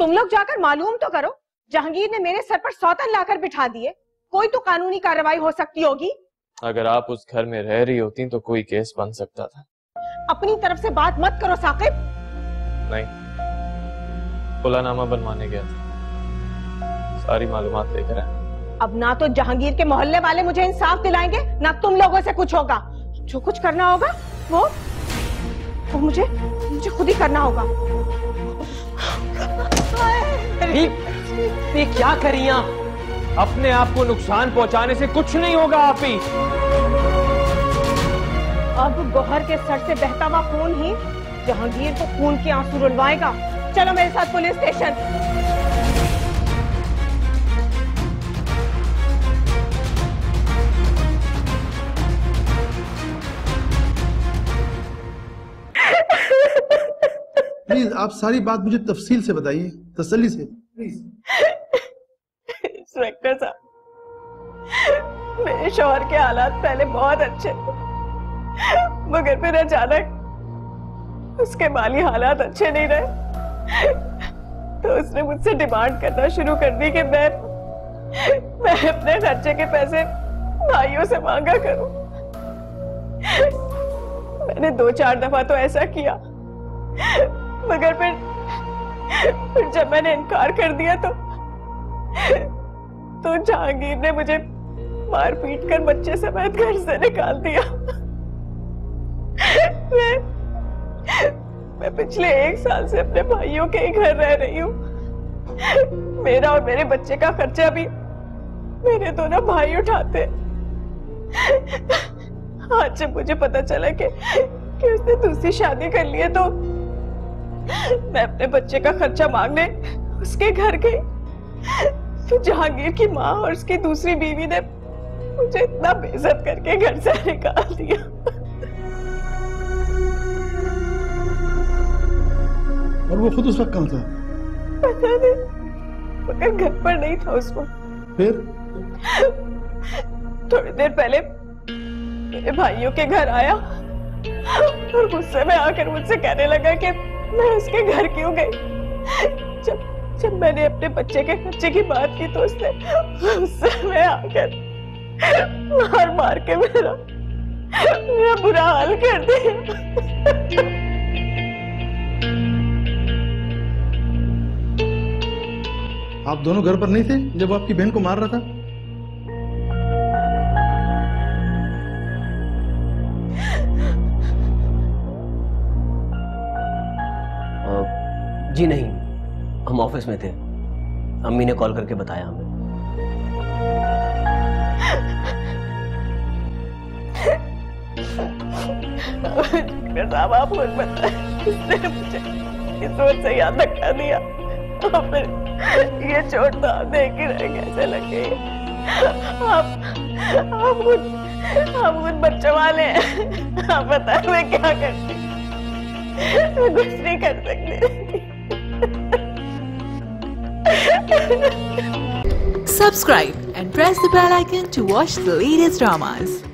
तुम लोग जाकर मालूम तो करो, जहांगीर ने मेरे सर पर सौतन लाकर बिठा दिए, कोई तो कानूनी कार्रवाई हो सकती होगी। अगर आप उस घर में रह रही होती तो कोई केस बन सकता था। अपनी तरफ से बात मत करो साकिब। नहीं, खुलानामा बनवाने गया था, सारी मालूमात लेकर आए। अब ना तो जहांगीर के मोहल्ले वाले मुझे इंसाफ दिलाएंगे, ना तुम लोगों से कुछ होगा। जो कुछ करना होगा वो मुझे खुद ही करना होगा। ये क्या करी आप? अपने आप को नुकसान पहुंचाने से कुछ नहीं होगा। आप ही अब गौहर के सर से बहता हुआ खून ही जहांगीर को खून के आंसू रुलवाएगा। चलो मेरे साथ पुलिस स्टेशन। प्लीज आप सारी बात मुझे तफसील से बताइए, तसल्ली से प्लीज। इंस्पेक्टर साहब, मेरे शौहर के हालात पहले बहुत अच्छे थे, मगर फिर अचानक उसके माली हालात अच्छे नहीं रहे तो उसने मुझसे डिमांड करना शुरू कर दी कि मैं अपने खर्चे के पैसे भाइयों से मांगा करूं। मैंने 2-4 दफा तो ऐसा किया, मगर फिर जब मैंने इनकार कर दिया तो जहांगीर ने मुझे मार पीट कर बच्चे समेत घर से निकाल दिया। मैं पिछले 1 साल से अपने भाइयों के ही घर रह रही हूँ। मेरा और मेरे बच्चे का खर्चा भी मेरे दोनों भाई उठाते। आज जब मुझे पता चला कि उसने दूसरी शादी कर ली है तो मैं अपने बच्चे का खर्चा मांगने उसके घर गई तो जहांगीर की माँ और उसकी दूसरी बीवी ने मुझे इतना बेइज्जत करके घर से निकाल दिया। और वो खुद उस वक्त कहाँ था? पता नहीं, मगर घर पर नहीं था उस वक्त। फिर थोड़ी देर पहले मेरे भाइयों के घर आया और गुस्से में आकर मुझसे कहने लगा कि मैं उसके घर क्यों गई। जब मैंने अपने बच्चे के खर्चे की बात की तो उसने गुस्से में आकर मार के मेरा बुरा हाल कर दिया। आप दोनों घर पर नहीं थे जब वो आपकी बहन को मार रहा था? जी नहीं, हम ऑफिस में थे। अम्मी ने कॉल करके बताया हमें। आप मुझे इस वक्त से याद रखा दिया और फिर ये चोट तो आप देख ही रहे कैसे लगे। आप कुछ बच्चों वाले हैं, आप बताए मैं क्या करती। मैं कुछ नहीं कर सकती। Subscribe and press the bell icon to watch the latest dramas.